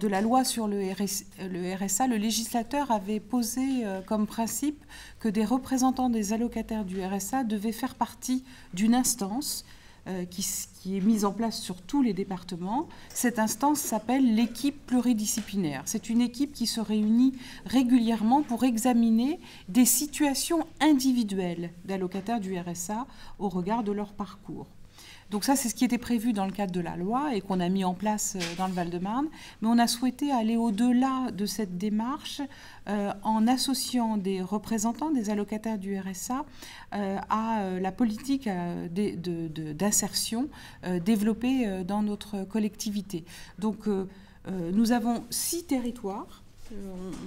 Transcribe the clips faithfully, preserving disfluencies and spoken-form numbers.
de la loi sur le R S A, le législateur avait posé comme principe que des représentants des allocataires du R S A devaient faire partie d'une instance qui, qui est mise en place sur tous les départements. Cette instance s'appelle l'équipe pluridisciplinaire. C'est une équipe qui se réunit régulièrement pour examiner des situations individuelles d'allocataires du R S A au regard de leur parcours. Donc ça, c'est ce qui était prévu dans le cadre de la loi et qu'on a mis en place dans le Val-de-Marne. Mais on a souhaité aller au-delà de cette démarche euh, en associant des représentants, des allocataires du R S A euh, à euh, la politique euh, d'insertion euh, développée euh, dans notre collectivité. Donc euh, euh, nous avons six territoires.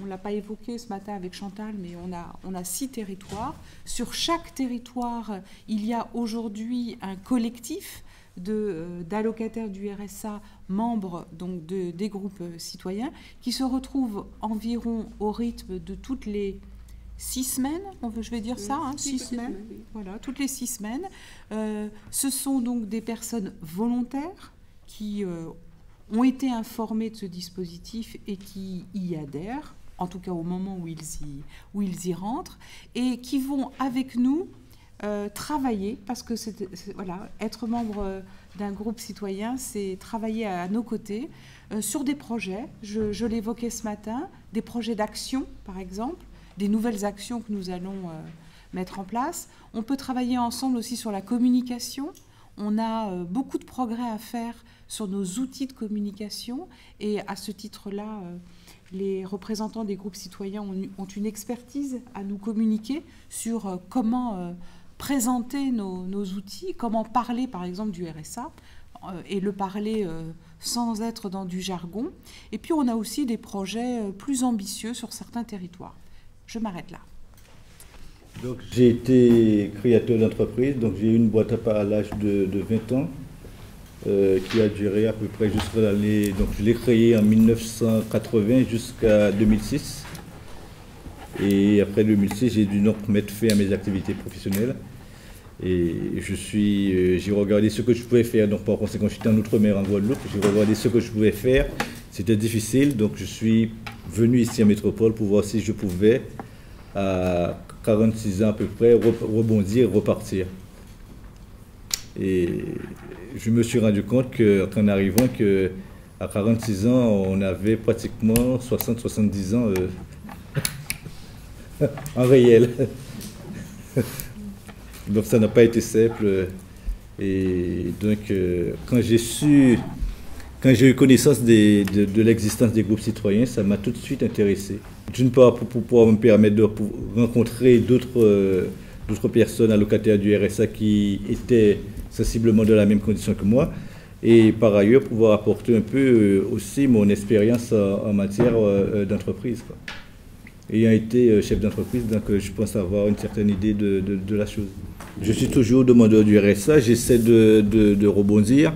On ne l'a pas évoqué ce matin avec Chantal, mais on a, on a six territoires. Sur chaque territoire, il y a aujourd'hui un collectif d'allocataires du R S A, membres donc de, des groupes citoyens, qui se retrouvent environ au rythme de toutes les six semaines, on veut, je vais dire oui, ça, hein, six semaines, semaines oui. Voilà, toutes les six semaines. Euh, ce sont donc des personnes volontaires qui... Euh, ont été informés de ce dispositif et qui y adhèrent, en tout cas au moment où ils y, où ils y rentrent, et qui vont avec nous euh, travailler, parce que c'est, c'est, voilà, être membre d'un groupe citoyen, c'est travailler à, à nos côtés euh, sur des projets, je, je l'évoquais ce matin, des projets d'action par exemple, des nouvelles actions que nous allons euh, mettre en place. On peut travailler ensemble aussi sur la communication. On a beaucoup de progrès à faire sur nos outils de communication et à ce titre-là, les représentants des groupes citoyens ont une expertise à nous communiquer sur comment présenter nos, nos outils, comment parler par exemple du R S A et le parler sans être dans du jargon. Et puis on a aussi des projets plus ambitieux sur certains territoires. Je m'arrête là. Donc j'ai été créateur d'entreprise, donc j'ai eu une boîte à part à l'âge de, de vingt ans euh, qui a duré à peu près jusqu'à l'année, donc je l'ai créée en mille neuf cent quatre-vingt jusqu'à deux mille six et après deux mille six j'ai dû donc mettre fin à mes activités professionnelles et je suis, euh, j'ai regardé ce que je pouvais faire, donc par conséquent j'étais en Outre-mer en Guadeloupe, j'ai regardé ce que je pouvais faire, c'était difficile donc je suis venu ici en métropole pour voir si je pouvais à quarante-six ans à peu près, rebondir, repartir. Et je me suis rendu compte qu'en arrivant, que à quarante-six ans, on avait pratiquement soixante à soixante-dix ans euh, en réel. Donc ça n'a pas été simple. Et donc quand j'ai su, quand j'ai eu connaissance des, de, de l'existence des groupes citoyens, ça m'a tout de suite intéressé. D'une part, pour pouvoir me permettre de rencontrer d'autres euh, d'autres personnes allocataires du R S A qui étaient sensiblement dans la même condition que moi. Et par ailleurs, pouvoir apporter un peu euh, aussi mon expérience en, en matière euh, d'entreprise. Ayant été euh, chef d'entreprise, donc euh, je pense avoir une certaine idée de, de, de la chose. Je suis toujours demandeur du R S A, j'essaie de, de, de rebondir.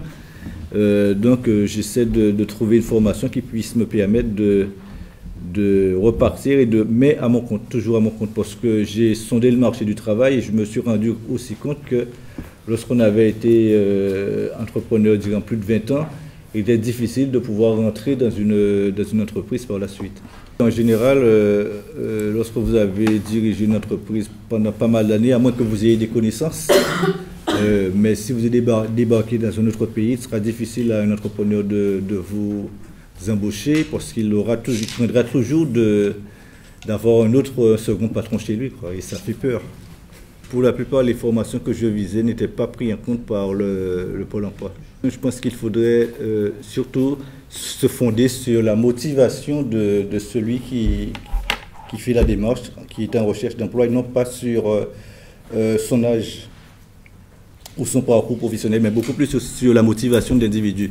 Euh, donc euh, j'essaie de, de trouver une formation qui puisse me permettre de... de repartir, et de, mais à mon compte, toujours à mon compte, parce que j'ai sondé le marché du travail et je me suis rendu aussi compte que lorsqu'on avait été euh, entrepreneur durant plus de vingt ans, il était difficile de pouvoir rentrer dans une, dans une entreprise par la suite. En général, euh, euh, lorsque vous avez dirigé une entreprise pendant pas mal d'années, à moins que vous ayez des connaissances, euh, mais si vous êtes débar débarqué dans un autre pays, il sera difficile à un entrepreneur de, de vous... embauchés parce qu'il aura toujours, il prendra toujours d'avoir un autre second patron chez lui, quoi, et ça fait peur. Pour la plupart, les formations que je visais n'étaient pas prises en compte par le, le Pôle emploi. Je pense qu'il faudrait euh, surtout se fonder sur la motivation de, de celui qui, qui fait la démarche, qui est en recherche d'emploi, et non pas sur euh, son âge ou son parcours professionnel, mais beaucoup plus sur, sur la motivation de l'individu.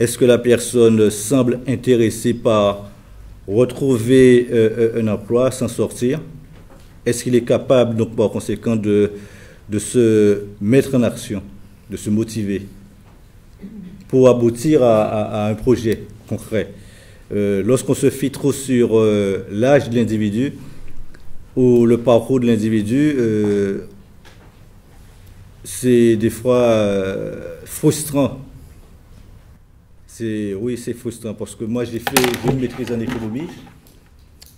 Est-ce que la personne semble intéressée par retrouver euh, un emploi, s'en sortir? Est-ce qu'il est capable, donc, par conséquent, de, de se mettre en action, de se motiver pour aboutir à, à, à un projet concret? euh, Lorsqu'on se fie trop sur euh, l'âge de l'individu ou le parcours de l'individu, euh, c'est des fois euh, frustrant. C'est, oui, c'est frustrant parce que moi, j'ai fait j'ai une maîtrise en économie.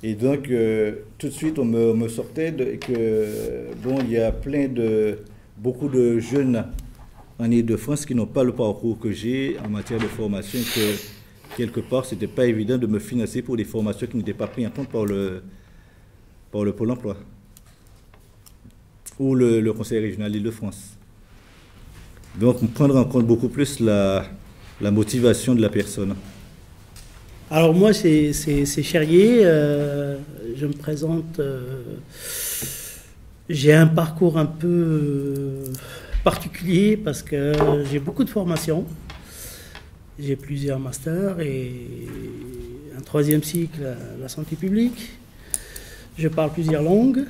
Et donc, euh, tout de suite, on me, on me sortait de, que, bon, il y a plein de, beaucoup de jeunes en Ile-de-France qui n'ont pas le parcours que j'ai en matière de formation, que quelque part, ce n'était pas évident de me financer pour des formations qui n'étaient pas prises en compte par le, par le Pôle emploi ou le, le Conseil Régional d'Ile-de-France. Donc, prendre en compte beaucoup plus la, la motivation de la personne. Alors moi, c'est Cherrier, euh, je me présente, euh, j'ai un parcours un peu euh, particulier parce que j'ai beaucoup de formations, j'ai plusieurs masters et un troisième cycle à la santé publique, je parle plusieurs langues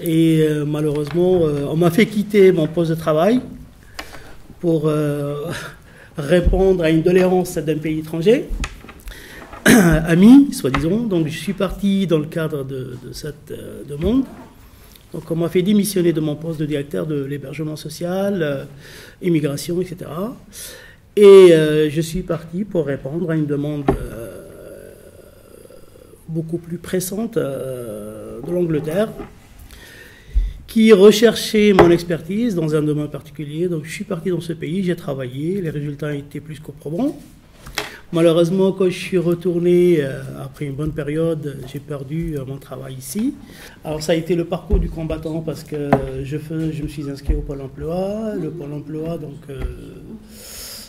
et euh, malheureusement, euh, on m'a fait quitter mon poste de travail pour euh, répondre à une doléance d'un pays étranger. Amis, soi-disant. Donc, je suis parti dans le cadre de, de cette euh, demande. Donc, on m'a fait démissionner de mon poste de directeur de l'hébergement social, euh, immigration, et cetera. Et euh, je suis parti pour répondre à une demande euh, beaucoup plus pressante euh, de l'Angleterre, qui recherchait mon expertise dans un domaine particulier. Donc, je suis parti dans ce pays, j'ai travaillé, les résultats étaient plus qu'opprobants. Malheureusement, quand je suis retourné, euh, après une bonne période, j'ai perdu euh, mon travail ici. Alors ça a été le parcours du combattant parce que je, fais, je me suis inscrit au Pôle emploi. Le Pôle emploi, donc, euh,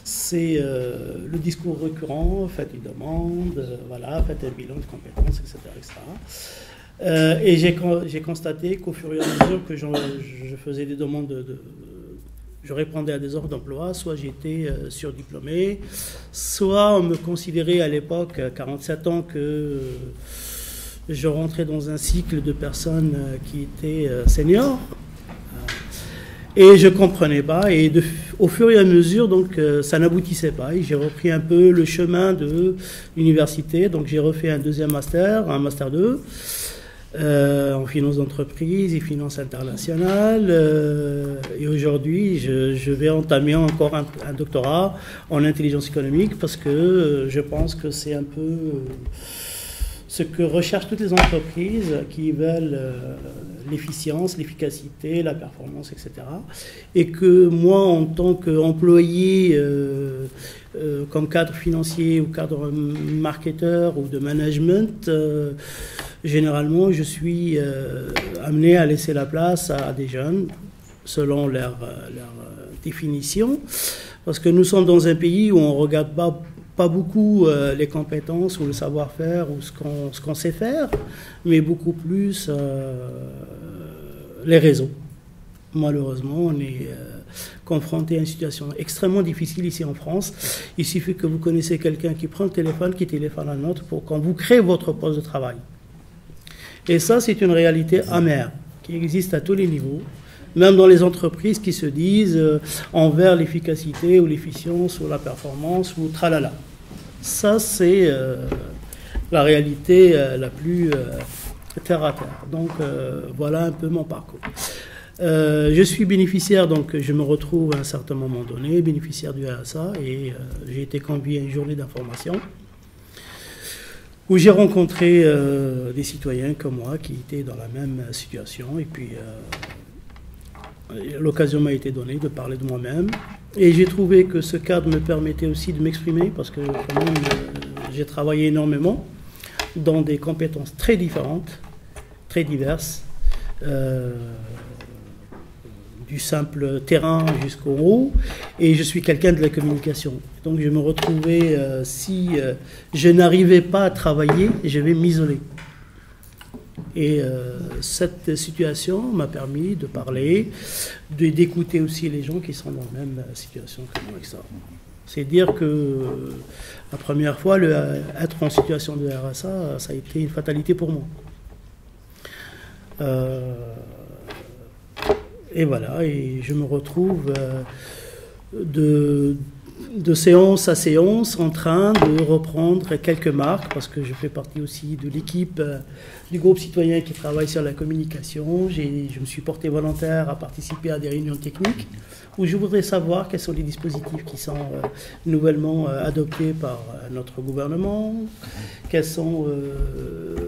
c'est euh, le discours récurrent, faites une demande, euh, voilà, faites un bilan de compétences, et cetera et cetera. Euh, et j'ai constaté qu'au fur et à mesure que je, je faisais des demandes de... de je répondais à des offres d'emploi, soit j'étais euh, surdiplômé, soit on me considérait à l'époque, à quarante-sept ans, que euh, je rentrais dans un cycle de personnes euh, qui étaient euh, seniors. Et je ne comprenais pas. Et de, au fur et à mesure, donc, euh, ça n'aboutissait pas. Et j'ai repris un peu le chemin de l'université. Donc j'ai refait un deuxième master, un master deux. Euh, en finance d'entreprise et finance internationale. Euh, et aujourd'hui, je, je vais entamer encore un, un doctorat en intelligence économique parce que euh, je pense que c'est un peu euh, ce que recherchent toutes les entreprises qui veulent euh, l'efficience, l'efficacité, la performance, et cetera. Et que moi, en tant qu'employé, euh, euh, comme cadre financier ou cadre marketeur ou de management, euh, généralement, je suis euh, amené à laisser la place à des jeunes, selon leur, leur définition, parce que nous sommes dans un pays où on ne regarde pas, pas beaucoup euh, les compétences ou le savoir-faire ou ce qu'on ce qu'on sait faire, mais beaucoup plus euh, les réseaux. Malheureusement, on est euh, confronté à une situation extrêmement difficile ici en France. Il suffit que vous connaissez quelqu'un qui prend le téléphone, qui téléphone à un autre pour qu'on vous crée votre poste de travail. Et ça, c'est une réalité amère qui existe à tous les niveaux, même dans les entreprises qui se disent euh, envers l'efficacité ou l'efficience ou la performance ou tralala. Ça, c'est euh, la réalité euh, la plus euh, terre à terre. Donc, euh, voilà un peu mon parcours. Euh, je suis bénéficiaire, donc je me retrouve à un certain moment donné, bénéficiaire du R S A, et euh, j'ai été convié à une journée d'information où j'ai rencontré euh, des citoyens comme moi qui étaient dans la même situation. Et puis, euh, l'occasion m'a été donnée de parler de moi-même. Et j'ai trouvé que ce cadre me permettait aussi de m'exprimer, parce que quand même, j'ai travaillé énormément dans des compétences très différentes, très diverses, euh, du simple terrain jusqu'au haut. Et je suis quelqu'un de la communication. Donc je me retrouvais, euh, si euh, je n'arrivais pas à travailler, je vais m'isoler. Et euh, cette situation m'a permis de parler, de, d'écouter aussi les gens qui sont dans la même situation que moi. C'est dire que euh, la première fois, le, être en situation de R S A, ça a été une fatalité pour moi. Euh, Et voilà, et je me retrouve euh, de, de séance à séance en train de reprendre quelques marques, parce que je fais partie aussi de l'équipe euh, du groupe citoyen qui travaille sur la communication. J'ai, je me suis porté volontaire à participer à des réunions techniques où je voudrais savoir quels sont les dispositifs qui sont euh, nouvellement euh, adoptés par euh, notre gouvernement, quels sont... Euh,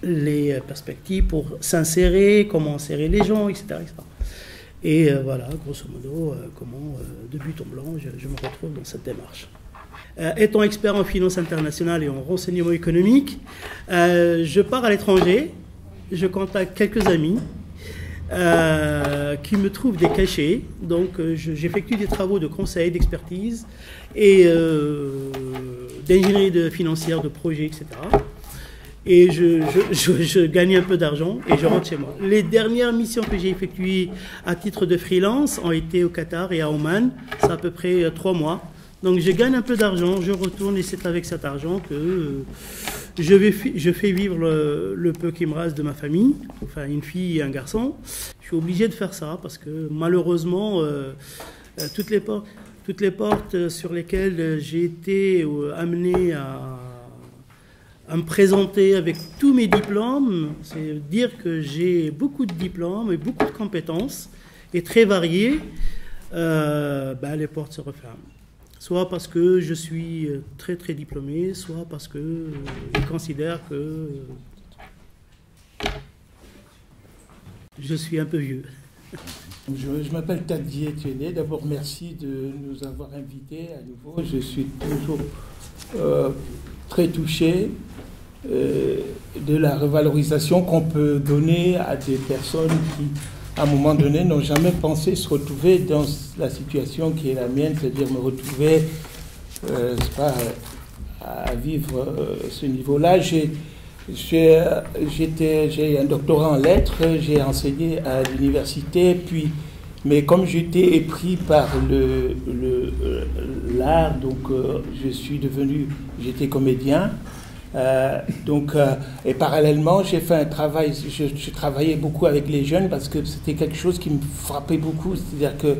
les perspectives pour s'insérer, comment serrer les gens, et cetera et cetera. Et euh, voilà, grosso modo, euh, comment, euh, de but en blanc, je, je me retrouve dans cette démarche. Euh, étant expert en finance internationale et en renseignement économique, euh, je pars à l'étranger, je contacte quelques amis euh, qui me trouvent des cachets. Donc, euh, j'effectue des travaux de conseil, d'expertise et euh, d'ingénierie de financière, de projet, et cetera Et je, je, je, je gagne un peu d'argent et je rentre chez moi. Les dernières missions que j'ai effectuées à titre de freelance ont été au Qatar et à Oman. C'est à peu près trois mois. Donc je gagne un peu d'argent, je retourne et c'est avec cet argent que je, vais, je fais vivre le, le peu qui me reste de ma famille, enfin une fille et un garçon. Je suis obligé de faire ça parce que malheureusement, euh, toutes les portes, toutes les portes sur lesquelles j'ai été amené à... à me présenter avec tous mes diplômes, c'est dire que j'ai beaucoup de diplômes et beaucoup de compétences, et très variées, euh, ben les portes se referment. Soit parce que je suis très très diplômé, soit parce que euh, ils considèrent que euh, je suis un peu vieux. Je, je m'appelle Tadier Tiennet. D'abord, merci de nous avoir invités à nouveau. Je suis toujours... Euh, très touché euh, de la revalorisation qu'on peut donner à des personnes qui, à un moment donné, n'ont jamais pensé se retrouver dans la situation qui est la mienne, c'est-à-dire me retrouver euh, pas, à vivre euh, ce niveau-là. J'ai, j'ai, j'étais, j'ai un doctorat en lettres, j'ai enseigné à l'université, puis, mais comme j'étais épris par le, le, l'art, donc euh, je suis devenu, j'étais comédien. Euh, donc, euh, et parallèlement, j'ai fait un travail, je, je travaillais beaucoup avec les jeunes parce que c'était quelque chose qui me frappait beaucoup. C'est-à-dire que,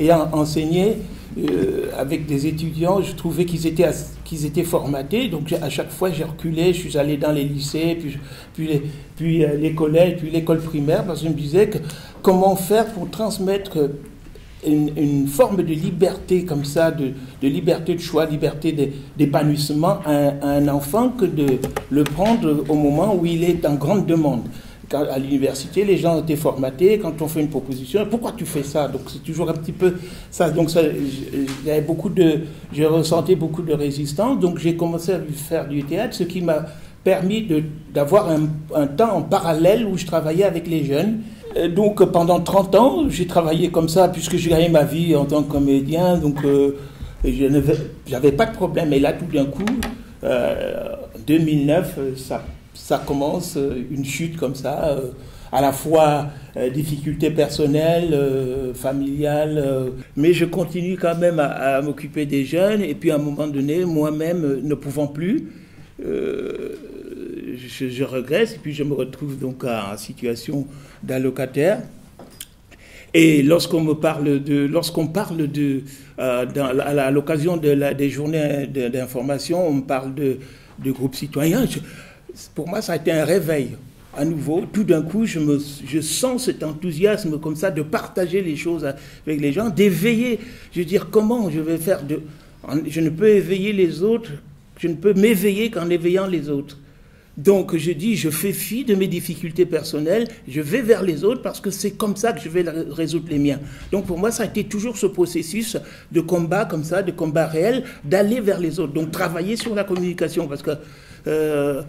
ayant enseigné euh, avec des étudiants, je trouvais qu'ils étaient, qu'ils étaient formatés. Donc, à chaque fois, j'ai reculé, je suis allé dans les lycées, puis, puis, les, puis euh, les collèges, puis l'école primaire, parce que je me disais que comment faire pour transmettre une, une forme de liberté comme ça, de, de liberté de choix, liberté d'épanouissement à, à un enfant que de le prendre au moment où il est en grande demande. Quand, à l'université, les gens étaient formatés, quand on fait une proposition, pourquoi tu fais ça? Donc c'est toujours un petit peu ça. Donc ça, j'avais beaucoup de, j'ai ressenti beaucoup de résistance, donc j'ai commencé à faire du théâtre, ce qui m'a permis d'avoir un, un temps en parallèle où je travaillais avec les jeunes. Donc pendant trente ans, j'ai travaillé comme ça, puisque j'ai gagné ma vie en tant que comédien, donc euh, je n'avais pas de problème. Et là, tout d'un coup, euh, deux mille neuf, ça, ça commence une chute comme ça, euh, à la fois euh, difficultés personnelles, euh, familiales, euh, mais je continue quand même à, à m'occuper des jeunes, et puis à un moment donné, moi-même, ne pouvant plus... Euh, Je, je regresse, et puis je me retrouve donc en situation d'allocataire. Et lorsqu'on me parle de, lorsqu'on parle de, euh, dans, à l'occasion de la, des journées d'information, on me parle de, de groupes citoyens. Je, pour moi, ça a été un réveil. À nouveau, tout d'un coup, je, me, je sens cet enthousiasme comme ça de partager les choses avec les gens, d'éveiller. Je veux dire, comment je vais faire de, je ne peux éveiller les autres, je ne peux m'éveiller qu'en éveillant les autres. Donc je dis, je fais fi de mes difficultés personnelles, je vais vers les autres parce que c'est comme ça que je vais résoudre les miens. Donc pour moi, ça a été toujours ce processus de combat comme ça, de combat réel, d'aller vers les autres. Donc travailler sur la communication, parce que euh, euh,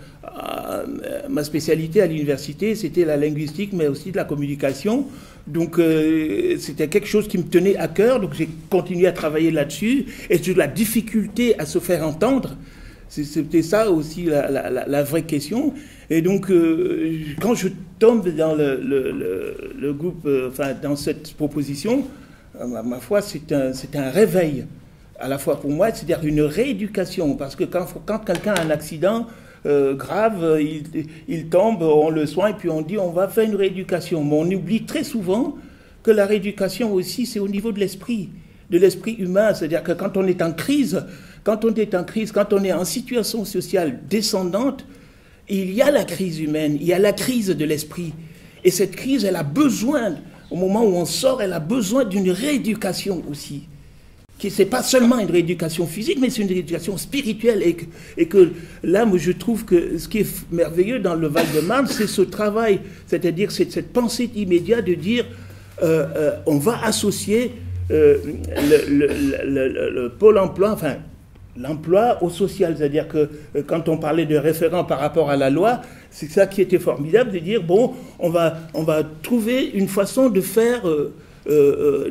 ma spécialité à l'université, c'était la linguistique, mais aussi de la communication. Donc euh, c'était quelque chose qui me tenait à cœur, donc j'ai continué à travailler là-dessus, et sur la difficulté à se faire entendre. C'était ça aussi la, la, la, la vraie question. Et donc, euh, quand je tombe dans le, le, le, le groupe, euh, enfin, dans cette proposition, euh, ma foi, c'est un, c'est un réveil, à la fois pour moi, c'est-à-dire une rééducation. Parce que quand, quand quelqu'un a un accident euh, grave, il, il tombe, on le soigne, et puis on dit on va faire une rééducation. Mais on oublie très souvent que la rééducation aussi, c'est au niveau de l'esprit. de l'esprit humain. C'est-à-dire que quand on est en crise, quand on est en crise, quand on est en situation sociale descendante, il y a la crise humaine, il y a la crise de l'esprit. Et cette crise, elle a besoin, au moment où on sort, elle a besoin d'une rééducation aussi. Ce n'est pas seulement une rééducation physique, mais c'est une rééducation spirituelle. Et que, et que là, moi, je trouve que ce qui est merveilleux dans le Val-de-Marne, c'est ce travail, c'est-à-dire cette pensée immédiate de dire euh, euh, on va associer euh, le, le, le, le, le pôle emploi, enfin, l'emploi au social. C'est-à-dire que euh, quand on parlait de référent par rapport à la loi, c'est ça qui était formidable, de dire bon, on va, on va trouver une façon de faire... Euh, Euh,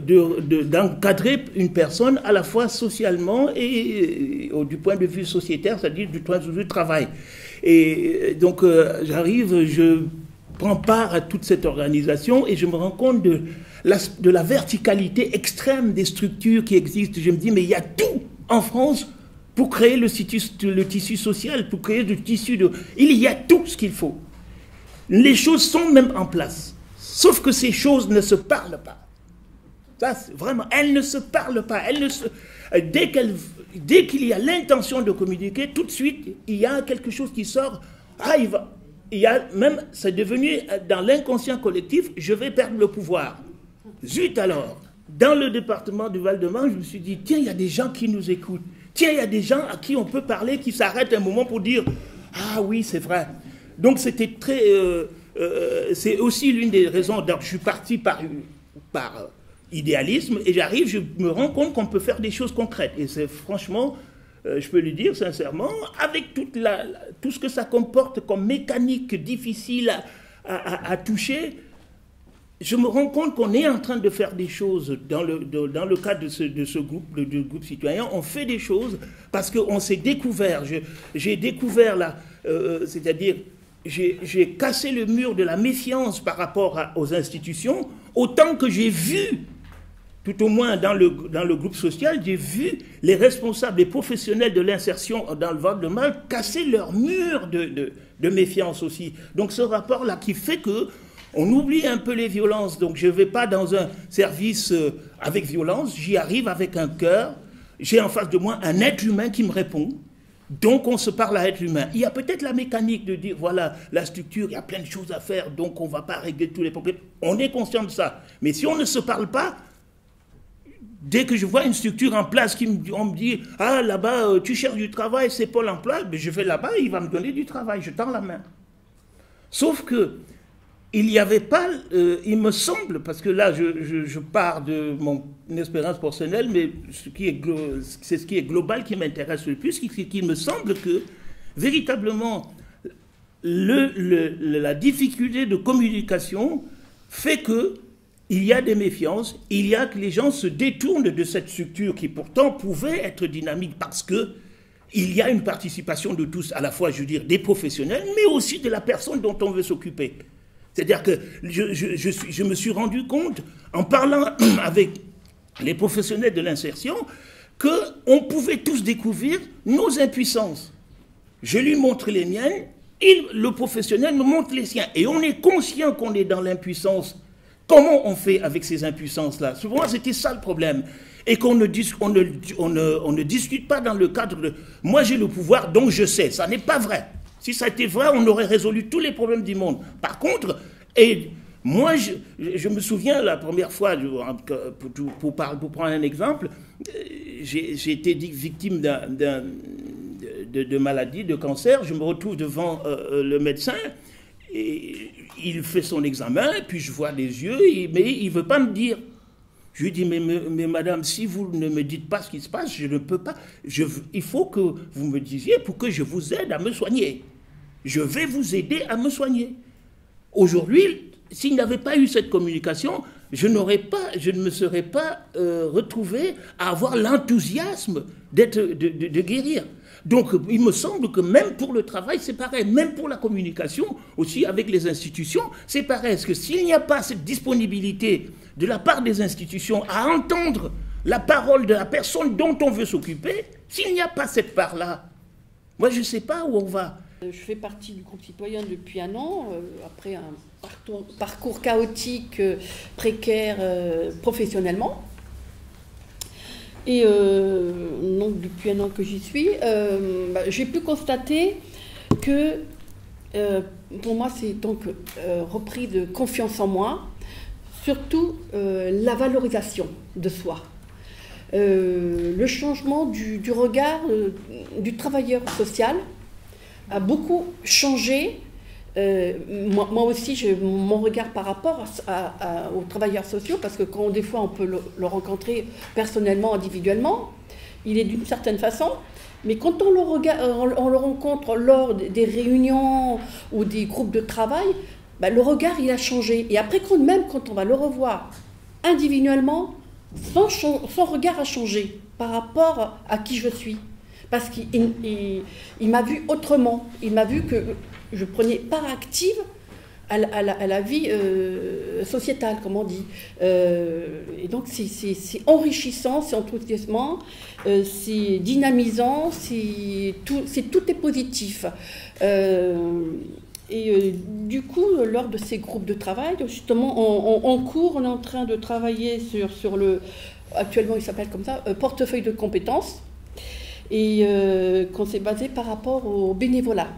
d'encadrer de, de, une personne à la fois socialement et, et au, du point de vue sociétaire, c'est-à-dire du point de vue travail. Et donc euh, j'arrive, je prends part à toute cette organisation et je me rends compte de la, de la verticalité extrême des structures qui existent. Je me dis mais il y a tout en France pour créer le, le tissu social, pour créer le tissu de... Il y a tout ce qu'il faut. Les choses sont même en place. Sauf que ces choses ne se parlent pas. Ça, vraiment, elles ne se parlent pas. Elles ne se... Dès qu'elles, dès qu'il y a l'intention de communiquer, tout de suite, il y a quelque chose qui sort. Ah, il va... il y a même, c'est devenu dans l'inconscient collectif, je vais perdre le pouvoir. Zut alors. Dans le département du Val-de-Marne, je me suis dit, tiens, il y a des gens qui nous écoutent. Tiens, il y a des gens à qui on peut parler, qui s'arrêtent un moment pour dire, ah oui, c'est vrai. Donc c'était très... Euh, euh, c'est aussi l'une des raisons dont je suis parti par... par idéalisme, et j'arrive, je me rends compte qu'on peut faire des choses concrètes. Et c'est franchement, euh, je peux le dire sincèrement, avec toute la, la, tout ce que ça comporte comme mécanique difficile à, à, à toucher, je me rends compte qu'on est en train de faire des choses dans le, de, dans le cadre de ce, de ce groupe, de, de groupe citoyen. On fait des choses parce qu'on s'est découvert. J'ai découvert, là, euh, c'est-à-dire... J'ai cassé le mur de la méfiance par rapport à, aux institutions, autant que j'ai vu, tout au moins dans le, dans le groupe social, j'ai vu les responsables, les professionnels de l'insertion dans le Val-de-Marne casser leur mur de, de, de méfiance aussi. Donc ce rapport-là qui fait que on oublie un peu les violences. Donc je ne vais pas dans un service avec violence, j'y arrive avec un cœur, j'ai en face de moi un être humain qui me répond. Donc on se parle à être humain. Il y a peut-être la mécanique de dire, voilà, la structure, il y a plein de choses à faire, donc on ne va pas régler tous les problèmes. On est conscient de ça. Mais si on ne se parle pas, dès que je vois une structure en place, qui me, on me dit, ah là-bas, tu cherches du travail, c'est Pôle emploi, mais je vais là-bas, il va me donner du travail, je tends la main. Sauf que, il n'y avait pas, euh, il me semble, parce que là, je, je, je pars de mon expérience personnelle, mais ce qui est c'est ce qui est global qui m'intéresse le plus, c'est qu'il me semble que, véritablement, le, le, la difficulté de communication fait qu'il y a des méfiances, il y a que les gens se détournent de cette structure qui, pourtant, pouvait être dynamique, parce que il y a une participation de tous, à la fois, je veux dire, des professionnels, mais aussi de la personne dont on veut s'occuper. C'est-à-dire que je, je, je, suis, je me suis rendu compte, en parlant avec les professionnels de l'insertion, qu'on pouvait tous découvrir nos impuissances. Je lui montre les miennes, il, le professionnel me montre les siens. Et on est conscient qu'on est dans l'impuissance. Comment on fait avec ces impuissances-là? Souvent, c'était ça le problème. Et qu'on ne, on ne, on ne, on ne discute pas dans le cadre de « moi j'ai le pouvoir, donc je sais ». Ça n'est pas vrai. Si ça était vrai, on aurait résolu tous les problèmes du monde. Par contre, et moi, je, je me souviens la première fois, pour, pour, pour, pour prendre un exemple, j'ai été victime d'un, d'un, de, de maladie, de cancer. Je me retrouve devant euh, le médecin, et il fait son examen, et puis je vois les yeux, et, mais il ne veut pas me dire. Je lui dis, mais, mais, mais madame, si vous ne me dites pas ce qui se passe, je ne peux pas. Je, il faut que vous me disiez pour que je vous aide à me soigner. Je vais vous aider à me soigner. Aujourd'hui, s'il n'y avait pas eu cette communication, je n'aurais pas, je ne me serais pas euh, retrouvé à avoir l'enthousiasme d'être, de, de, de guérir. Donc, il me semble que même pour le travail, c'est pareil. Même pour la communication, aussi avec les institutions, c'est pareil. Parce que s'il n'y a pas cette disponibilité de la part des institutions à entendre la parole de la personne dont on veut s'occuper, s'il n'y a pas cette part-là, moi, je ne sais pas où on va. Je fais partie du groupe citoyen depuis un an, euh, après un parcours, parcours chaotique, euh, précaire, euh, professionnellement. Et euh, donc, depuis un an que j'y suis, euh, bah, j'ai pu constater que, euh, pour moi, c'est donc euh, reprise de confiance en moi, surtout euh, la valorisation de soi, euh, le changement du, du regard euh, du travailleur social a beaucoup changé. Euh, moi, moi aussi, j'ai mon regard par rapport à, à, à, aux travailleurs sociaux, parce que quand des fois on peut le, le rencontrer personnellement, individuellement, il est d'une certaine façon, mais quand on le, regarde, on, on le rencontre lors des réunions ou des groupes de travail, bah, le regard il a changé. Et après, quand, même quand on va le revoir individuellement, son, son regard a changé par rapport à qui je suis, parce qu'il il, il, il m'a vu autrement, il m'a vu que je prenais part active à la, à la, à la vie euh, sociétale, comme on dit. Euh, et donc, c'est enrichissant, c'est enthousiasmant, euh, c'est dynamisant, c'est tout, tout est positif. Euh, et euh, du coup, lors de ces groupes de travail, justement, on, on, en cours, on est en train de travailler sur, sur le... Actuellement, il s'appelle comme ça, euh, portefeuille de compétences, et euh, qu'on s'est basé par rapport au bénévolat.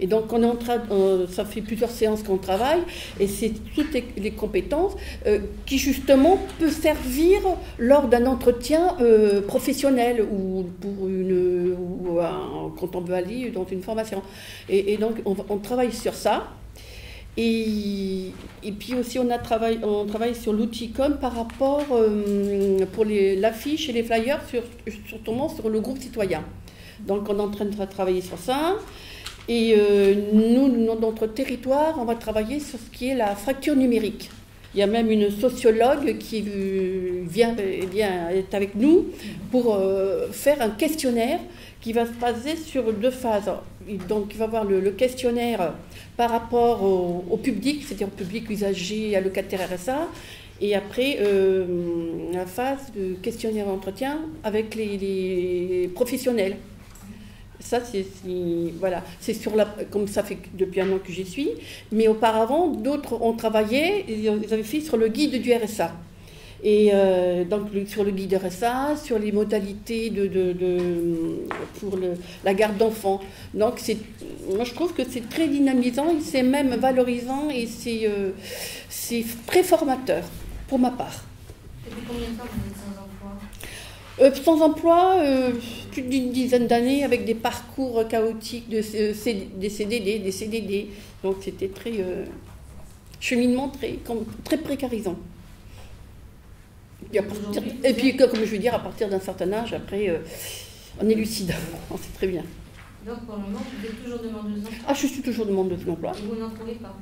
Et donc, on est en train, on, ça fait plusieurs séances qu'on travaille, et c'est toutes les, les compétences euh, qui, justement, peuvent servir lors d'un entretien euh, professionnel ou, pour une, ou un, quand on veut aller dans une formation. Et, et donc, on, on travaille sur ça. Et, et puis aussi, on, a travail, on travaille sur l'outil com par rapport euh, pour l'affiche et les flyers, sur, surtout sur le groupe citoyen. Donc, on est en train de travailler sur ça. Et euh, nous, dans notre territoire, on va travailler sur ce qui est la fracture numérique. Il y a même une sociologue qui vient, vient est avec nous pour euh, faire un questionnaire qui va se baser sur deux phases. Donc, il va avoir le, le questionnaire par rapport au, au public, c'est-à-dire au public usager, allocataire R S A, et après euh, la phase de questionnaire d'entretien avec les, les professionnels. Ça, c'est voilà, c'est sur la, comme ça fait depuis un an que j'y suis. Mais auparavant, d'autres ont travaillé, ils avaient fait sur le guide du R S A. Et euh, donc, sur le guide R S A, sur les modalités de, de, de, pour le, la garde d'enfants. Donc, moi, je trouve que c'est très dynamisant, c'est même valorisant et c'est euh, c'est très formateur, pour ma part. Et puis, combien de temps vous êtes sans emploi ? Euh, sans emploi, euh, plus d'une dizaine d'années, avec des parcours chaotiques, de, euh, des C D D, des C D D. Donc c'était très euh, cheminement très, très précarisant. Et, à partir, et puis, comme je veux dire, à partir d'un certain âge, après, euh, on est lucide, on sait très bien. Donc pour le moment, vous êtes toujours demandeuse d'emploi? Ah, je suis toujours demandeuse d'emploi. Et vous n'en trouvez pas?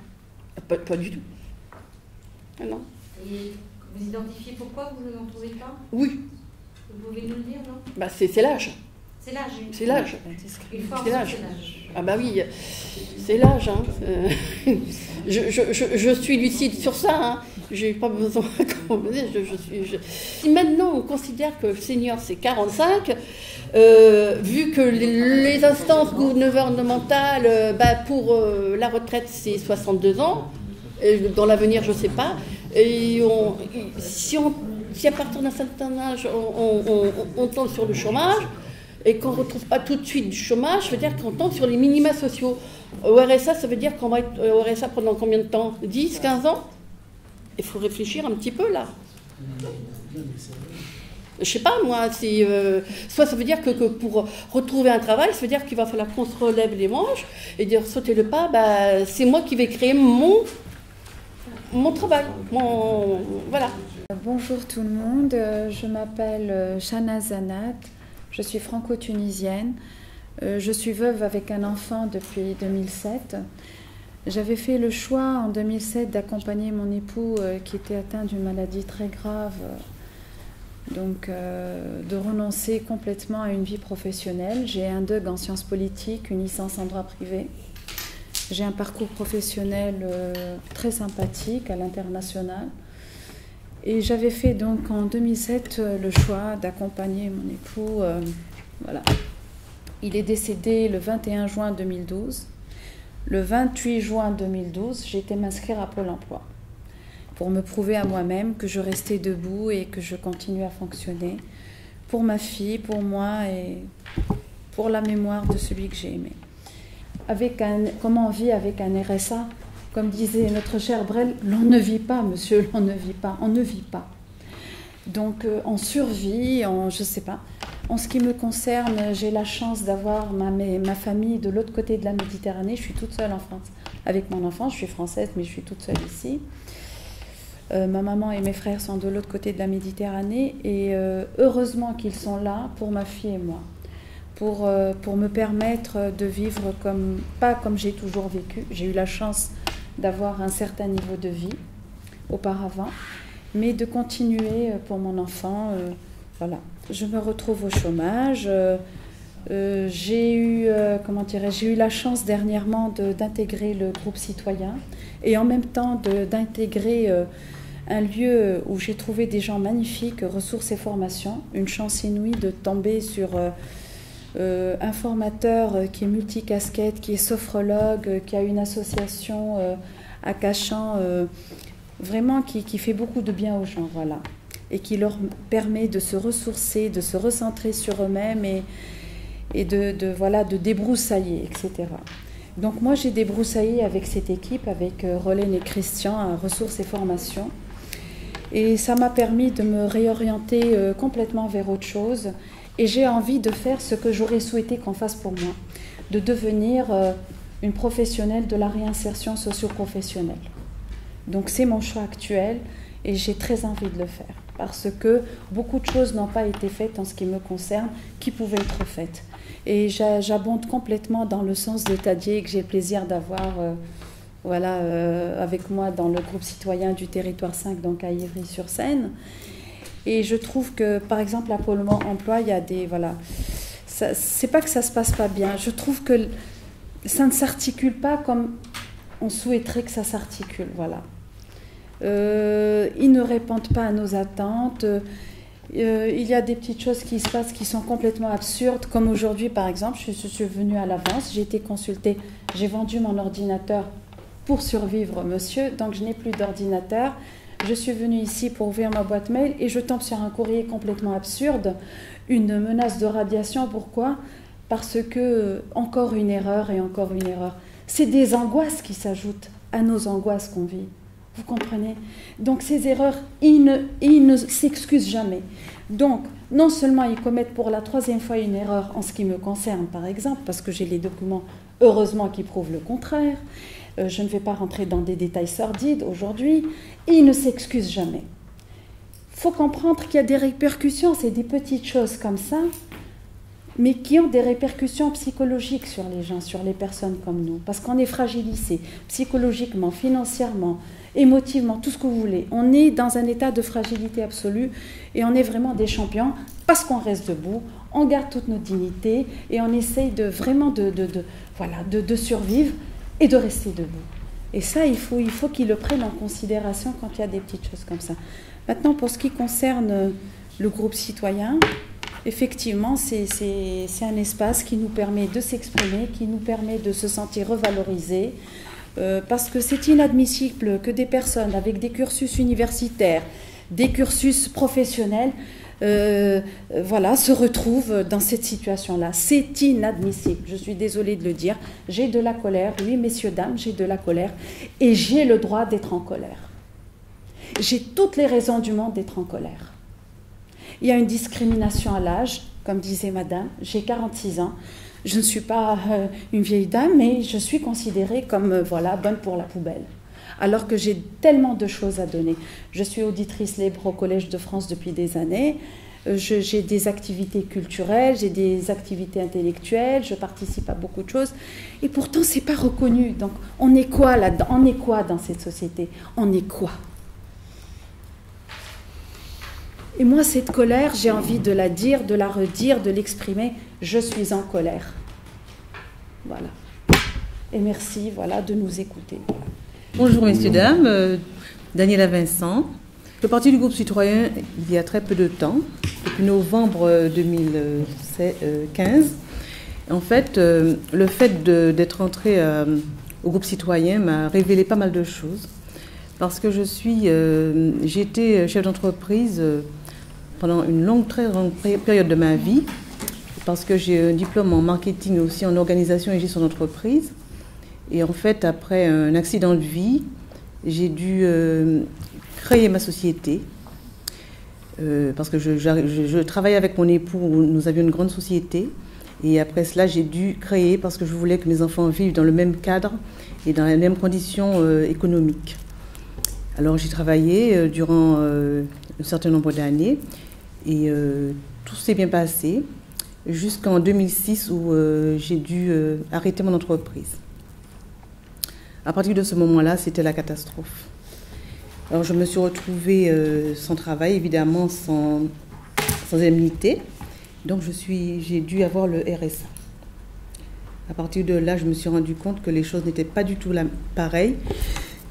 Pas, pas du tout. Ah, non. Et vous identifiez pourquoi vous n'en trouvez pas? Oui. Vous pouvez nous le dire, non? Bah, c'est l'âge. C'est l'âge. C'est l'âge. C'est l'âge. Ah bah oui, c'est l'âge. Hein. je, je, je, je suis lucide sur ça. Hein. J'ai pas besoin. je, je suis, je... Si maintenant on considère que senior c'est quarante-cinq, euh, vu que les, les instances gouvernementales, euh, bah, pour euh, la retraite c'est soixante-deux ans. Et dans l'avenir je sais pas. Et on, si on Si à partir d'un certain âge, on, on, on, on tombe sur le chômage et qu'on ne retrouve pas tout de suite du chômage, ça veut dire qu'on tombe sur les minima sociaux. Au R S A, ça veut dire qu'on va être au R S A pendant combien de temps? dix, quinze ans? Il faut réfléchir un petit peu, là. Je sais pas, moi, c'est... Euh, soit ça veut dire que, que pour retrouver un travail, ça veut dire qu'il va falloir qu'on se relève les manches et dire, sauter le pas, bah, c'est moi qui vais créer mon, mon travail. Mon, voilà. Bonjour tout le monde, je m'appelle Shana Zanat, je suis franco-tunisienne, je suis veuve avec un enfant depuis deux mille sept. J'avais fait le choix en deux mille sept d'accompagner mon époux qui était atteint d'une maladie très grave, donc de renoncer complètement à une vie professionnelle. J'ai un D E U G en sciences politiques, une licence en droit privé. J'ai un parcours professionnel très sympathique à l'international. Et j'avais fait donc en deux mille sept le choix d'accompagner mon époux. Euh, voilà. Il est décédé le vingt et un juin deux mille douze. Le vingt-huit juin deux mille douze, j'ai été m'inscrire à Pôle emploi pour me prouver à moi-même que je restais debout et que je continuais à fonctionner, pour ma fille, pour moi et pour la mémoire de celui que j'ai aimé. Avec un, comment on vit avec un R S A? Comme disait notre cher Brel, l'on ne vit pas, monsieur, l'on ne vit pas, on ne vit pas. Donc euh, on survit, on, je ne sais pas. En ce qui me concerne, j'ai la chance d'avoir ma, ma famille de l'autre côté de la Méditerranée. Je suis toute seule en France avec mon enfant. Je suis française, mais je suis toute seule ici. Euh, ma maman et mes frères sont de l'autre côté de la Méditerranée. Et euh, heureusement qu'ils sont là pour ma fille et moi. Pour, euh, pour me permettre de vivre comme, pas comme j'ai toujours vécu. J'ai eu la chance d'avoir un certain niveau de vie auparavant, mais de continuer pour mon enfant. Euh, voilà. Je me retrouve au chômage. Euh, euh, j'ai eu, euh, comment dirais-je, j'ai eu la chance dernièrement d'intégrer le groupe citoyen et en même temps d'intégrer euh, un lieu où j'ai trouvé des gens magnifiques, Ressources et Formations. Une chance inouïe de tomber sur euh, Euh, un formateur euh, qui est multicasquette, qui est sophrologue, euh, qui a une association euh, à Cachan, euh, vraiment qui, qui fait beaucoup de bien aux gens, voilà, et qui leur permet de se ressourcer, de se recentrer sur eux-mêmes et, et de, de, voilà, de débroussailler, et cetera. Donc moi j'ai débroussaillé avec cette équipe, avec euh, Roland et Christian, à Ressources et Formations, et ça m'a permis de me réorienter euh, complètement vers autre chose. Et j'ai envie de faire ce que j'aurais souhaité qu'on fasse pour moi, de devenir euh, une professionnelle de la réinsertion socio-professionnelle. Donc c'est mon choix actuel et j'ai très envie de le faire parce que beaucoup de choses n'ont pas été faites en ce qui me concerne qui pouvaient être faites. Et j'abonde complètement dans le sens de Tadier que j'ai plaisir d'avoir euh, voilà, euh, avec moi dans le groupe citoyen du territoire cinq, donc à Ivry-sur-Seine. Et je trouve que, par exemple, à Pôle emploi, il y a des... Voilà, c'est pas que ça se passe pas bien. Je trouve que ça ne s'articule pas comme on souhaiterait que ça s'articule, voilà. Euh, ils ne répondent pas à nos attentes. Euh, il y a des petites choses qui se passent qui sont complètement absurdes. Comme aujourd'hui, par exemple, je suis venue à l'avance, j'ai été consultée, j'ai vendu mon ordinateur pour survivre, monsieur, donc je n'ai plus d'ordinateur. Je suis venue ici pour ouvrir ma boîte mail et je tombe sur un courrier complètement absurde, une menace de radiation. Pourquoi? Parce que encore une erreur et encore une erreur. C'est des angoisses qui s'ajoutent à nos angoisses qu'on vit. Vous comprenez? Donc ces erreurs, ils ne, ils ne s'excusent jamais. Donc non seulement ils commettent pour la troisième fois une erreur en ce qui me concerne, par exemple, parce que j'ai les documents heureusement qui prouvent le contraire. Euh, je ne vais pas rentrer dans des détails sordides aujourd'hui. Ils ne s'excusent jamais. Il faut comprendre qu'il y a des répercussions, c'est des petites choses comme ça, mais qui ont des répercussions psychologiques sur les gens, sur les personnes comme nous, parce qu'on est fragilisé psychologiquement, financièrement, émotivement, tout ce que vous voulez. On est dans un état de fragilité absolue et on est vraiment des champions parce qu'on reste debout, on garde toute notre dignité et on essaye de, vraiment de, de, de, voilà, de, de survivre et de rester debout. Et ça, il faut, il faut qu'ils le prennent en considération quand il y a des petites choses comme ça. Maintenant, pour ce qui concerne le groupe citoyen, effectivement, c'est un espace qui nous permet de s'exprimer, qui nous permet de se sentir revalorisés, euh, parce que c'est inadmissible que des personnes avec des cursus universitaires, des cursus professionnels, Euh, voilà, se retrouvent dans cette situation-là. C'est inadmissible, je suis désolée de le dire. J'ai de la colère, oui, messieurs, dames, j'ai de la colère, et j'ai le droit d'être en colère. J'ai toutes les raisons du monde d'être en colère. Il y a une discrimination à l'âge, comme disait madame, j'ai quarante-six ans, je ne suis pas euh, une vieille dame, mais je suis considérée comme, euh, voilà, bonne pour la poubelle. Alors que j'ai tellement de choses à donner. Je suis auditrice libre au Collège de France depuis des années. J'ai des activités culturelles, j'ai des activités intellectuelles, je participe à beaucoup de choses. Et pourtant, ce n'est pas reconnu. Donc, on est quoi là-dedans? On est quoi dans cette société? On est quoi? Et moi, cette colère, j'ai envie de la dire, de la redire, de l'exprimer. Je suis en colère. Voilà. Et merci, voilà, de nous écouter. Voilà. Bonjour messieurs, dames, euh, Daniela Vincent. Je fais partie du groupe citoyen il y a très peu de temps, depuis novembre deux mille quinze. En fait, euh, le fait d'être entrée euh, au groupe citoyen m'a révélé pas mal de choses, parce que je suis, euh, j'ai été chef d'entreprise euh, pendant une longue, très longue période de ma vie, parce que j'ai un diplôme en marketing et aussi en organisation et gestion d'entreprise. Et en fait, après un accident de vie, j'ai dû euh, créer ma société, euh, parce que je, je, je travaillais avec mon époux, nous avions une grande société. Et après cela, j'ai dû créer parce que je voulais que mes enfants vivent dans le même cadre et dans les mêmes conditions euh, économiques. Alors j'ai travaillé euh, durant euh, un certain nombre d'années et euh, tout s'est bien passé jusqu'en deux mille six où euh, j'ai dû euh, arrêter mon entreprise. À partir de ce moment-là, c'était la catastrophe. Alors je me suis retrouvée euh, sans travail, évidemment sans, sans indemnité. Donc je suis, j'ai dû avoir le R S A. À partir de là, je me suis rendu compte que les choses n'étaient pas du tout la, pareilles.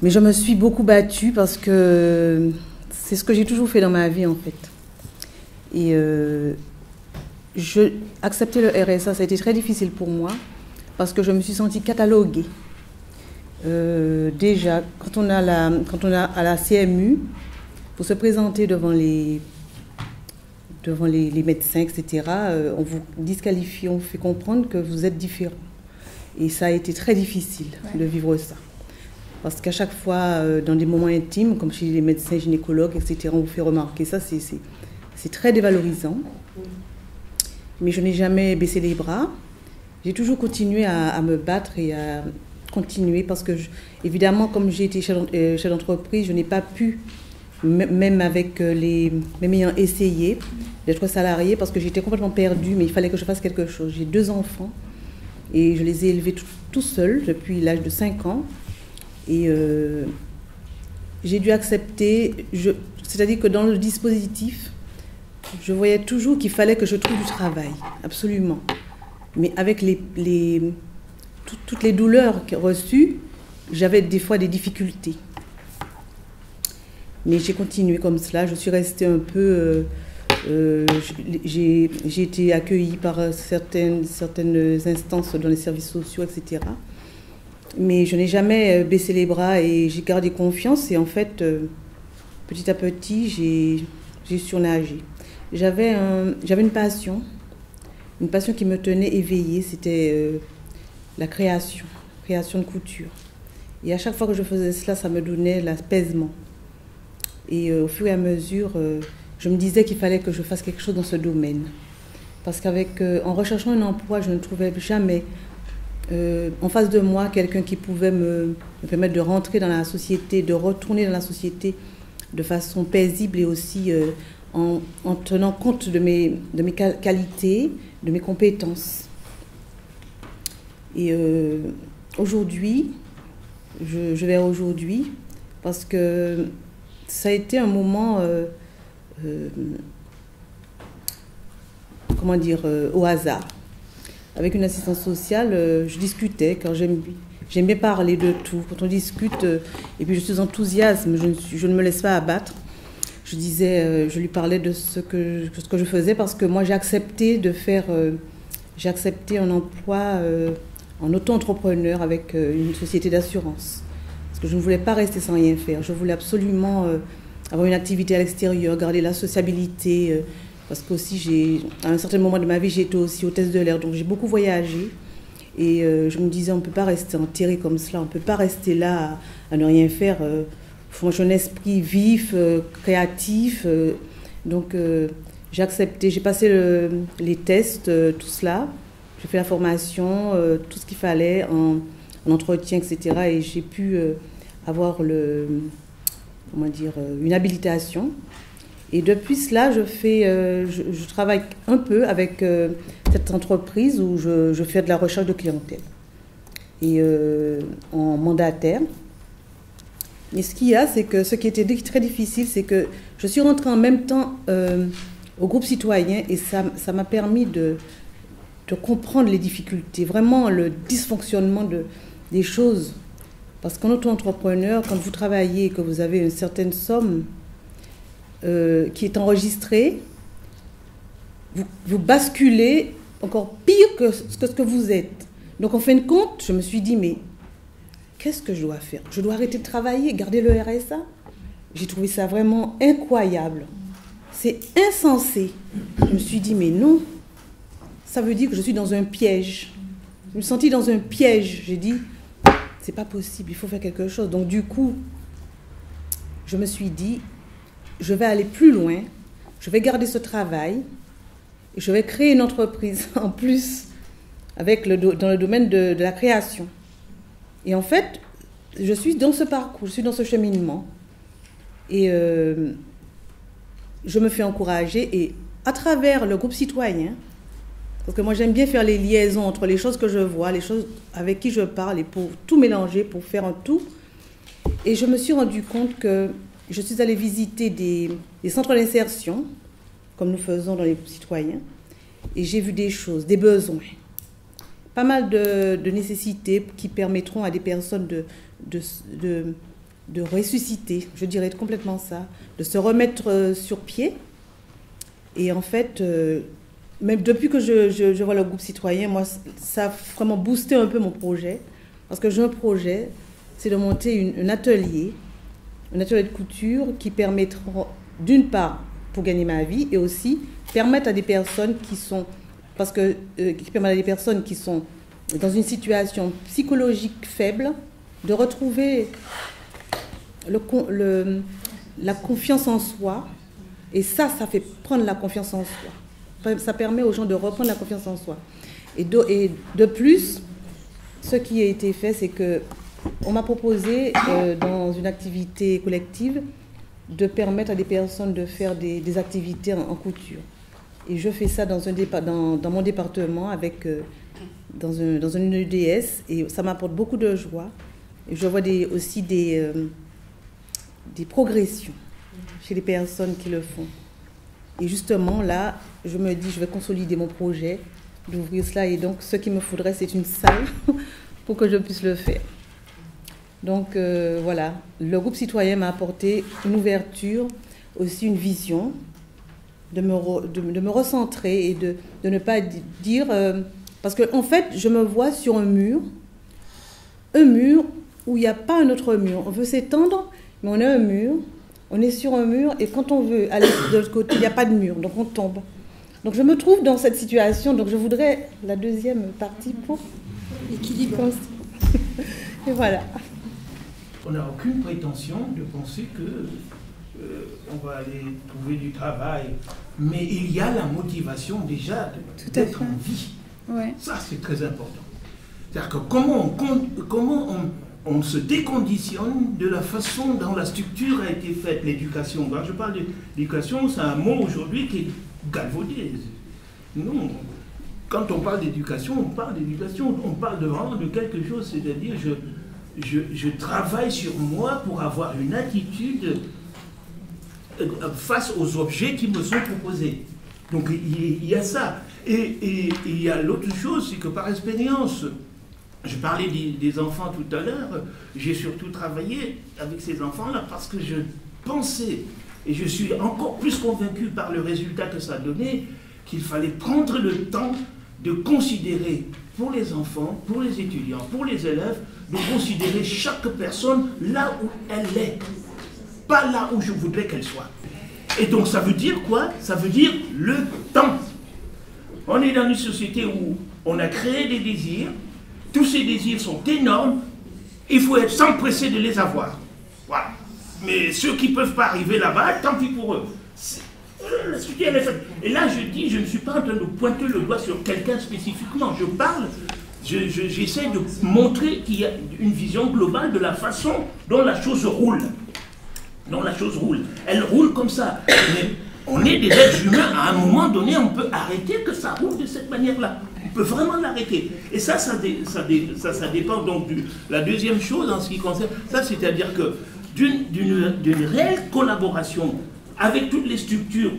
Mais je me suis beaucoup battue parce que c'est ce que j'ai toujours fait dans ma vie en fait. Et euh, je, accepter le R S A, ça a été très difficile pour moi parce que je me suis sentie cataloguée. Euh, déjà, quand on, a la, quand on a à la C M U, pour se présenter devant les... devant les, les médecins, et cetera, euh, on vous disqualifie, on vous fait comprendre que vous êtes différent. Et ça a été très difficile ouais. de vivre ça. Parce qu'à chaque fois, euh, dans des moments intimes, comme chez les médecins, gynécologues, et cetera, on vous fait remarquer ça, c'est très dévalorisant. Mais je n'ai jamais baissé les bras. J'ai toujours continué à, à me battre et à continuer parce que, je, évidemment, comme j'ai été chef d'entreprise, je n'ai pas pu, même avec les... même ayant essayé d'être salariée parce que j'étais complètement perdue, mais il fallait que je fasse quelque chose. J'ai deux enfants et je les ai élevés tout, tout seul depuis l'âge de cinq ans. Et euh, j'ai dû accepter, c'est-à-dire que dans le dispositif, je voyais toujours qu'il fallait que je trouve du travail, absolument. Mais avec les, les, tout, toutes les douleurs reçues, j'avais des fois des difficultés. Mais j'ai continué comme cela, je suis restée un peu... Euh, Euh, j'ai été accueillie par certaines, certaines instances dans les services sociaux, et cetera. Mais je n'ai jamais baissé les bras et j'ai gardé confiance. Et en fait, euh, petit à petit, j'ai surnagé. J'avais un, une passion, une passion qui me tenait éveillée. C'était euh, la création, création de couture. Et à chaque fois que je faisais cela, ça me donnait l'apaisement. Et euh, au fur et à mesure... Euh, je me disais qu'il fallait que je fasse quelque chose dans ce domaine. Parce qu'avec, euh, en recherchant un emploi, je ne trouvais jamais euh, en face de moi quelqu'un qui pouvait me, me permettre de rentrer dans la société, de retourner dans la société de façon paisible et aussi euh, en, en tenant compte de mes, de mes qualités, de mes compétences. Et euh, aujourd'hui, je, je vais aujourd'hui parce que ça a été un moment... Euh, Euh, comment dire, euh, au hasard. Avec une assistante sociale, euh, je discutais, car j'aimais parler de tout. Quand on discute, euh, et puis je suis enthousiaste, je ne, je ne me laisse pas abattre. Je disais, euh, je lui parlais de ce que, ce que je faisais, parce que moi j'ai accepté de faire, euh, j'ai accepté un emploi euh, en auto-entrepreneur avec euh, une société d'assurance. Parce que je ne voulais pas rester sans rien faire, je voulais absolument... Euh, avoir une activité à l'extérieur, garder la sociabilité, euh, parce qu'aussi j'ai, à un certain moment de ma vie, j'étais aussi hôtesse de l'air, donc j'ai beaucoup voyagé. Et euh, je me disais, on ne peut pas rester enterré comme cela, on ne peut pas rester là à, à ne rien faire. Il euh, faut un esprit vif, euh, créatif. Euh, donc euh, j'ai accepté, j'ai passé le, les tests, euh, tout cela. J'ai fait la formation, euh, tout ce qu'il fallait en, en entretien, et cetera. Et j'ai pu euh, avoir le... comment dire, une habilitation. Et depuis cela, je, fais, euh, je, je travaille un peu avec euh, cette entreprise où je, je fais de la recherche de clientèle et euh, en mandataire. Et ce qu'il y a, c'est que ce qui était très difficile, c'est que je suis rentrée en même temps euh, au groupe citoyen et ça ça m'a permis de, de comprendre les difficultés, vraiment le dysfonctionnement de, des choses. Parce qu'en auto-entrepreneur, quand vous travaillez et que vous avez une certaine somme euh, qui est enregistrée, vous, vous basculez encore pire que ce, que ce que vous êtes. Donc en fin de compte, je me suis dit, mais qu'est-ce que je dois faire? Je dois arrêter de travailler, garder le R S A? J'ai trouvé ça vraiment incroyable. C'est insensé. Je me suis dit, mais non, ça veut dire que je suis dans un piège. Je me suis sentie dans un piège. J'ai dit, c'est pas possible, il faut faire quelque chose. Donc du coup, je me suis dit, je vais aller plus loin, je vais garder ce travail, et je vais créer une entreprise en plus avec le, dans le domaine de, de la création. Et en fait, je suis dans ce parcours, je suis dans ce cheminement. Et euh, je me fais encourager, et à travers le groupe citoyen, parce que moi j'aime bien faire les liaisons entre les choses que je vois, les choses avec qui je parle, et pour tout mélanger, pour faire un tout. Et je me suis rendu compte que je suis allée visiter des, des centres d'insertion, comme nous faisons dans les groupes citoyens, et j'ai vu des choses, des besoins, pas mal de, de nécessités qui permettront à des personnes de... de, de de ressusciter, je dirais complètement ça, de se remettre sur pied. Et en fait, euh, même depuis que je, je, je vois le groupe citoyen, moi, ça a vraiment boosté un peu mon projet, parce que j'ai un projet, c'est de monter une, un atelier, un atelier de couture qui permettra, d'une part, pour gagner ma vie, et aussi permettre à des personnes qui sont, parce que, euh, qui permettent à des personnes qui sont dans une situation psychologique faible de retrouver Le, le, la confiance en soi. Et ça, ça fait prendre la confiance en soi. Ça permet aux gens de reprendre la confiance en soi. Et de, et de plus, ce qui a été fait, c'est que on m'a proposé, euh, dans une activité collective, de permettre à des personnes de faire des, des activités en, en couture. Et je fais ça dans, un dépa, dans, dans mon département, avec, euh, dans, un, dans une U D S, et ça m'apporte beaucoup de joie. Et je vois des, aussi des... Euh, des progressions chez les personnes qui le font. Et justement, là, je me dis, je vais consolider mon projet, d'ouvrir cela. Et donc, ce qu'il me faudrait, c'est une salle pour que je puisse le faire. Donc, euh, voilà. Le groupe citoyen m'a apporté une ouverture, aussi une vision, de me, re, de, de me recentrer et de, de ne pas dire... Euh, parce qu'en fait, je me vois sur un mur, un mur où il n'y a pas un autre mur. On veut s'étendre... Mais on a un mur, on est sur un mur, et quand on veut aller de l'autre côté, il n'y a pas de mur, donc on tombe. Donc je me trouve dans cette situation, donc je voudrais la deuxième partie pour l'équilibre. Et voilà. On n'a aucune prétention de penser que euh, on va aller trouver du travail, mais il y a la motivation déjà d'être en vie. Ouais. Ça, c'est très important. C'est-à-dire que comment on compte, comment on on se déconditionne de la façon dont la structure a été faite, l'éducation. Quand je parle d'éducation, c'est un mot aujourd'hui qui est galvaudé. Non, quand on parle d'éducation, on parle d'éducation, on parle de vraiment de quelque chose, c'est-à-dire je, je, je travaille sur moi pour avoir une attitude face aux objets qui me sont proposés. Donc il y a ça. Et, et, et il y a l'autre chose, c'est que par expérience... Je parlais des, des enfants tout à l'heure, j'ai surtout travaillé avec ces enfants-là parce que je pensais, et je suis encore plus convaincu par le résultat que ça donnait, qu'il fallait prendre le temps de considérer pour les enfants, pour les étudiants, pour les élèves, de considérer chaque personne là où elle est, pas là où je voudrais qu'elle soit. Et donc ça veut dire quoi? Ça veut dire le temps. On est dans une société où on a créé des désirs. Tous ces désirs sont énormes, il faut être sans presser de les avoir. Voilà. Mais ceux qui ne peuvent pas arriver là-bas, tant pis pour eux. Et là, je dis, je ne suis pas en train de pointer le doigt sur quelqu'un spécifiquement. Je parle, je, je, j'essaie de montrer qu'il y a une vision globale de la façon dont la chose roule. Dont la chose roule. Elle roule comme ça. Mais on est des êtres humains, à un moment donné, on peut arrêter que ça roule de cette manière-là. Peut vraiment l'arrêter. Et ça ça, dé, ça, dé, ça, ça dépend donc de la deuxième chose en ce qui concerne ça, c'est-à-dire que d'une d'une réelle collaboration avec toutes les structures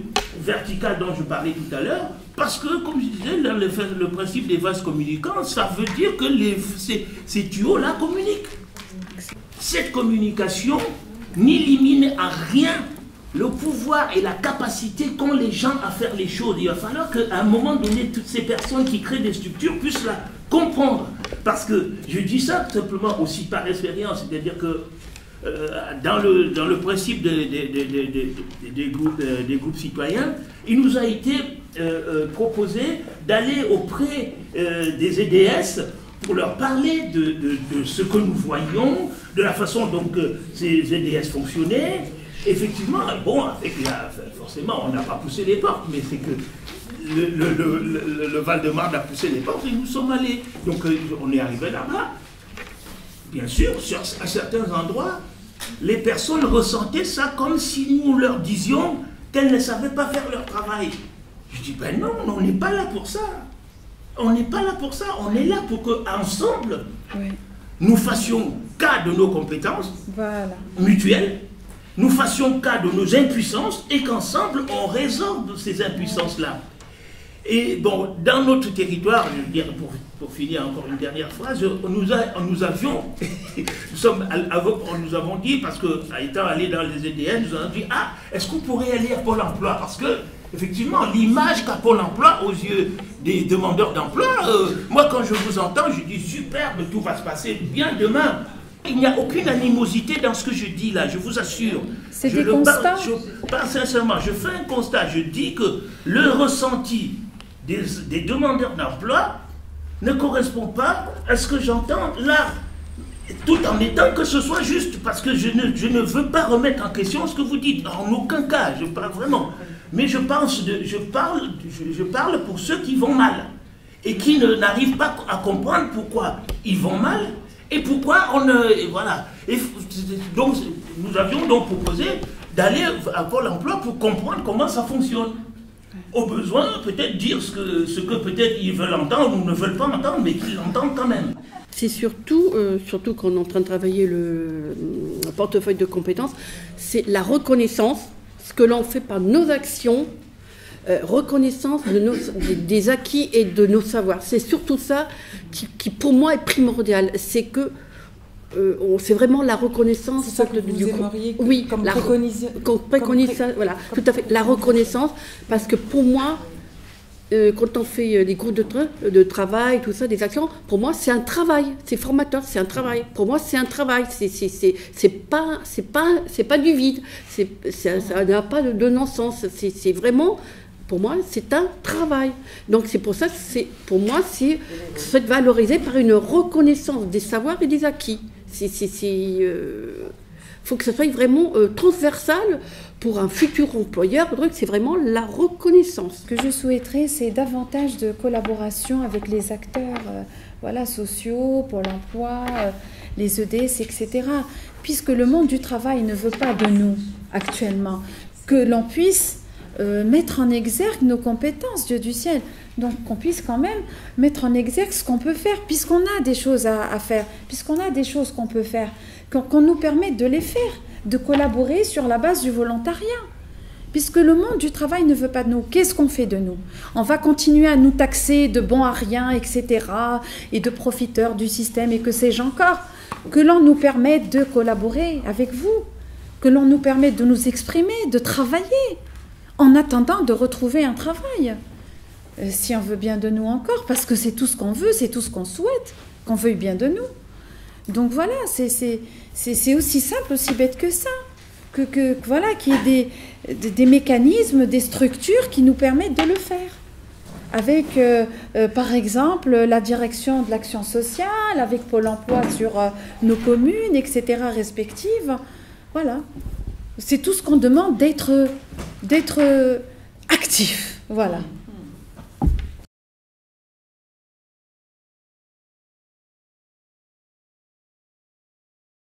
verticales dont je parlais tout à l'heure, parce que, comme je disais, le, le, le principe des vases communicants, ça veut dire que les, ces, ces tuyaux-là communiquent. Cette communication n'élimine à rien le pouvoir et la capacité qu'ont les gens à faire les choses. Il va falloir qu'à un moment donné, toutes ces personnes qui créent des structures puissent la comprendre. Parce que, je dis ça simplement aussi par expérience, c'est-à-dire que euh, dans, le, dans le principe des, des, des, des, des, des, groupes, euh, des groupes citoyens, il nous a été euh, euh, proposé d'aller auprès euh, des E D S pour leur parler de, de, de ce que nous voyons, de la façon dont euh, ces E D S fonctionnaient. Effectivement, bon, avec la, forcément, on n'a pas poussé les portes, mais c'est que le, le, le, le, le Val-de-Marne a poussé les portes et nous sommes allés. Donc on est arrivé là-bas. Bien sûr, sur, à certains endroits, les personnes ressentaient ça comme si nous leur disions qu'elles ne savaient pas faire leur travail. Je dis, ben non, on n'est pas là pour ça. On n'est pas là pour ça. On est là pour qu'ensemble, oui, nous fassions cas de nos compétences, voilà, mutuelles, nous fassions cas de nos impuissances et qu'ensemble, on résorbe ces impuissances-là. Et bon, dans notre territoire, je veux dire, pour, pour finir encore une dernière phrase, on nous, a, on nous avions, nous, sommes à, à, on nous avons dit, parce qu'étant allés dans les E D S, nous avons dit, ah, est-ce qu'on pourrait aller à Pôle emploi? Parce que, effectivement, l'image qu'a Pôle emploi aux yeux des demandeurs d'emploi, euh, moi, quand je vous entends, je dis, superbe, tout va se passer bien demain. Il n'y a aucune animosité dans ce que je dis là, je vous assure. C'est des constats. Je parle sincèrement, je fais un constat, je dis que le ressenti Des, des demandeurs d'emploi ne correspond pas à ce que j'entends là, tout en étant que ce soit juste, parce que je ne, je ne veux pas remettre en question ce que vous dites, en aucun cas, je parle vraiment, mais je pense, de, je, parle, je, je parle pour ceux qui vont mal, et qui n'arrivent pas à comprendre pourquoi ils vont mal, et pourquoi on ne... Et voilà, et donc nous avions donc proposé d'aller à Pôle emploi pour comprendre comment ça fonctionne. Au besoin, peut-être dire ce que, ce que peut-être ils veulent entendre ou ne veulent pas entendre, mais qu'ils l'entendent quand même. C'est surtout, euh, surtout qu'on est en train de travailler le, le portefeuille de compétences, c'est la reconnaissance, ce que l'on fait par nos actions, euh, reconnaissance de nos, des, des acquis et de nos savoirs. C'est surtout ça qui, qui, pour moi, est primordial. C'est que Euh, c'est vraiment la reconnaissance. C'est ça que de, vous du aimeriez, oui, comme la, préconise, comme préconise, comme pré voilà, comme tout à fait, la reconnaissance, parce que pour moi, euh, quand on fait des groupes de, tra de travail, tout ça, des actions, pour moi c'est un travail, c'est formateur, c'est un travail. Pour moi c'est un travail, c'est pas, c'est pas, c'est pas du vide, c'est, c'est, ça n'a pas de, de non-sens, c'est vraiment... Pour moi, c'est un travail. Donc c'est pour ça que c'est, pour moi, c'est valorisé par une reconnaissance des savoirs et des acquis. Il euh, faut que ce soit vraiment euh, transversal pour un futur employeur. C'est vraiment la reconnaissance. Ce que je souhaiterais, c'est davantage de collaboration avec les acteurs euh, voilà, sociaux, Pôle emploi, euh, les E D S, et cetera. Puisque le monde du travail ne veut pas de nous actuellement, que l'on puisse... Euh, mettre en exergue nos compétences, Dieu du ciel. Donc qu'on puisse quand même mettre en exergue ce qu'on peut faire, puisqu'on a des choses à, à faire, puisqu'on a des choses qu'on peut faire, qu'on qu'on nous permette de les faire, de collaborer sur la base du volontariat. Puisque le monde du travail ne veut pas de nous. Qu'est-ce qu'on fait de nous? On va continuer à nous taxer de bons à rien, et cetera, et de profiteurs du système, et que sais-je encore. Que l'on nous permette de collaborer avec vous, que l'on nous permette de nous exprimer, de travailler, en attendant de retrouver un travail, euh, si on veut bien de nous encore, parce que c'est tout ce qu'on veut, c'est tout ce qu'on souhaite, qu'on veuille bien de nous. Donc voilà, c'est aussi simple, aussi bête que ça, que, que voilà, qu'il y ait des, des, des mécanismes, des structures qui nous permettent de le faire. Avec, euh, euh, par exemple, la direction de l'action sociale, avec Pôle emploi sur euh, nos communes, et cetera respectives, voilà. C'est tout ce qu'on demande, d'être actif, voilà.